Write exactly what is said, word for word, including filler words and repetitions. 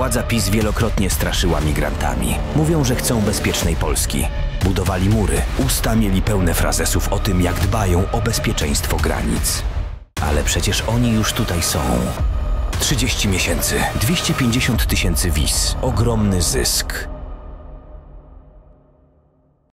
Władza PiS wielokrotnie straszyła migrantami. Mówią, że chcą bezpiecznej Polski. Budowali mury, usta mieli pełne frazesów o tym, jak dbają o bezpieczeństwo granic. Ale przecież oni już tutaj są. trzydzieści miesięcy, dwieście pięćdziesiąt tysięcy wiz, ogromny zysk.